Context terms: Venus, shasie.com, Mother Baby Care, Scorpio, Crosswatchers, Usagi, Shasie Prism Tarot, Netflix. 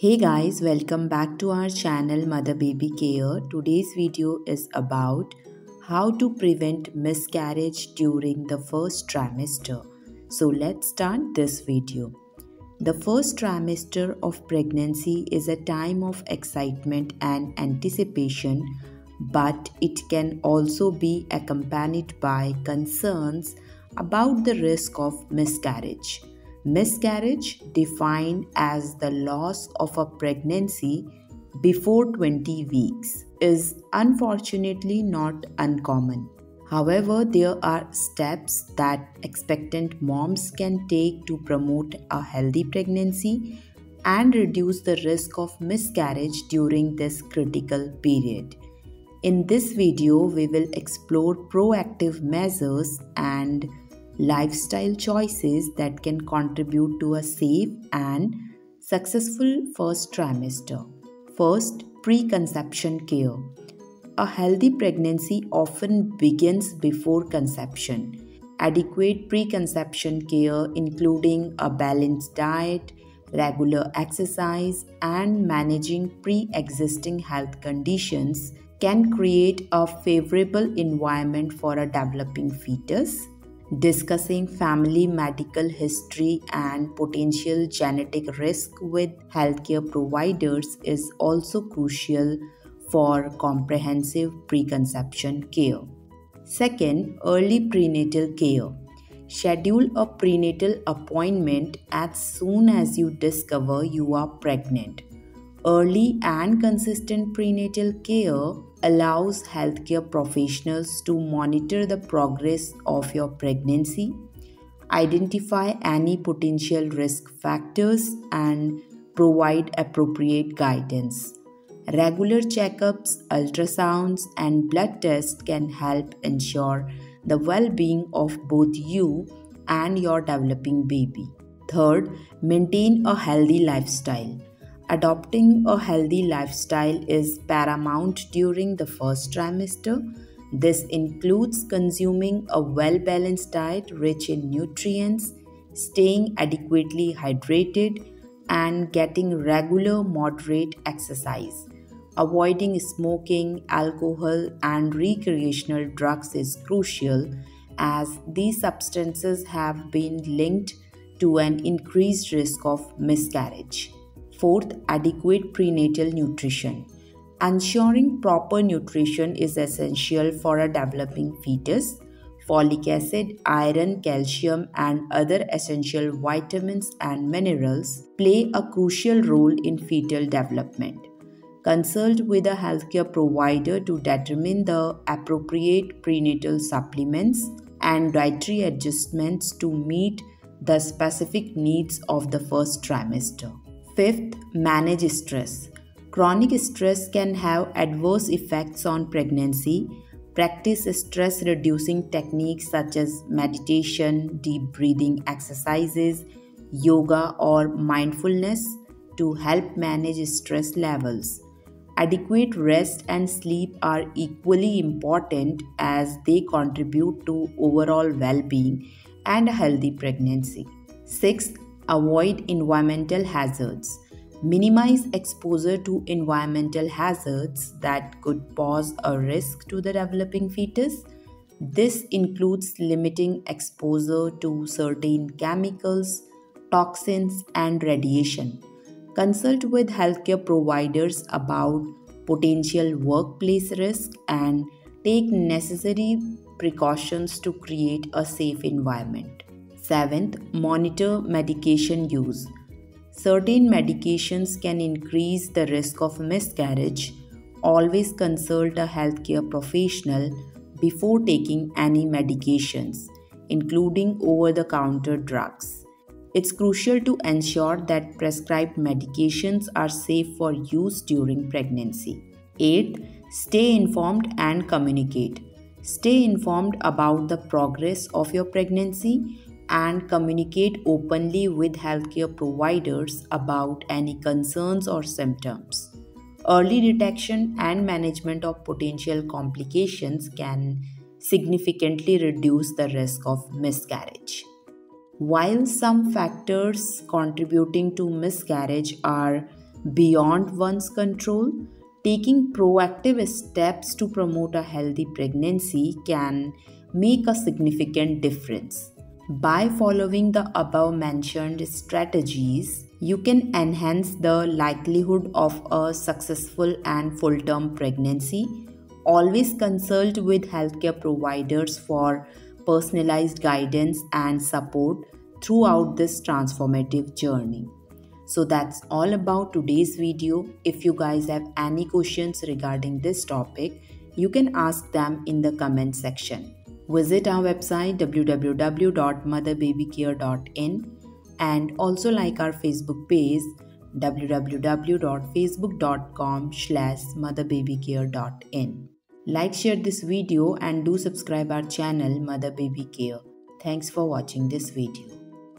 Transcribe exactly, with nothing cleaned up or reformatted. Hey guys, welcome back to our channel Mother Baby Care. Today's video is about how to prevent miscarriage during the first trimester. So let's start this video. The first trimester of pregnancy is a time of excitement and anticipation, but it can also be accompanied by concerns about the risk of miscarriage. Miscarriage, defined as the loss of a pregnancy before twenty weeks, is unfortunately not uncommon. However, there are steps that expectant moms can take to promote a healthy pregnancy and reduce the risk of miscarriage during this critical period. In this video, we will explore proactive measures and lifestyle choices that can contribute to a safe and successful first trimester. First, preconception care. A healthy pregnancy often begins before conception. Adequate preconception care, including a balanced diet, regular exercise, and managing pre-existing health conditions, can create a favorable environment for a developing fetus. Discussing family medical history and potential genetic risk with healthcare providers is also crucial for comprehensive preconception care. Second, early prenatal care. Schedule a prenatal appointment as soon as you discover you are pregnant. Early and consistent prenatal care allows healthcare professionals to monitor the progress of your pregnancy, identify any potential risk factors, and provide appropriate guidance. Regular checkups, ultrasounds, and blood tests can help ensure the well-being of both you and your developing baby. Third, maintain a healthy lifestyle. Adopting a healthy lifestyle is paramount during the first trimester. This includes consuming a well-balanced diet rich in nutrients, staying adequately hydrated, and getting regular moderate exercise. Avoiding smoking, alcohol, and recreational drugs is crucial, as these substances have been linked to an increased risk of miscarriage. Fourth, adequate prenatal nutrition. Ensuring proper nutrition is essential for a developing fetus. Folic acid, iron, calcium, and other essential vitamins and minerals play a crucial role in fetal development. Consult with a healthcare provider to determine the appropriate prenatal supplements and dietary adjustments to meet the specific needs of the first trimester. Fifth, manage stress. Chronic stress can have adverse effects on pregnancy. Practice stress-reducing techniques such as meditation, deep breathing exercises, yoga, or mindfulness to help manage stress levels. Adequate rest and sleep are equally important, as they contribute to overall well-being and a healthy pregnancy. Sixth, avoid environmental hazards. Minimize exposure to environmental hazards that could pose a risk to the developing fetus. This includes limiting exposure to certain chemicals, toxins, and radiation. Consult with healthcare providers about potential workplace risk and take necessary precautions to create a safe environment. Seventh, monitor medication use. Certain medications can increase the risk of miscarriage. Always consult a healthcare professional before taking any medications, including over-the-counter drugs. It's crucial to ensure that prescribed medications are safe for use during pregnancy. Eighth, stay informed and communicate. Stay informed about the progress of your pregnancy and communicate openly with healthcare providers about any concerns or symptoms. Early detection and management of potential complications can significantly reduce the risk of miscarriage. While some factors contributing to miscarriage are beyond one's control, taking proactive steps to promote a healthy pregnancy can make a significant difference. By following the above-mentioned strategies, you can enhance the likelihood of a successful and full-term pregnancy. Always consult with healthcare providers for personalized guidance and support throughout this transformative journey. So that's all about today's video. If you guys have any questions regarding this topic, you can ask them in the comment section. Visit our website w w w dot mother baby care dot in and also like our Facebook page w w w dot facebook dot com slash mother baby care dot in. Like, share this video and do subscribe our channel Mother Baby Care. Thanks for watching this video.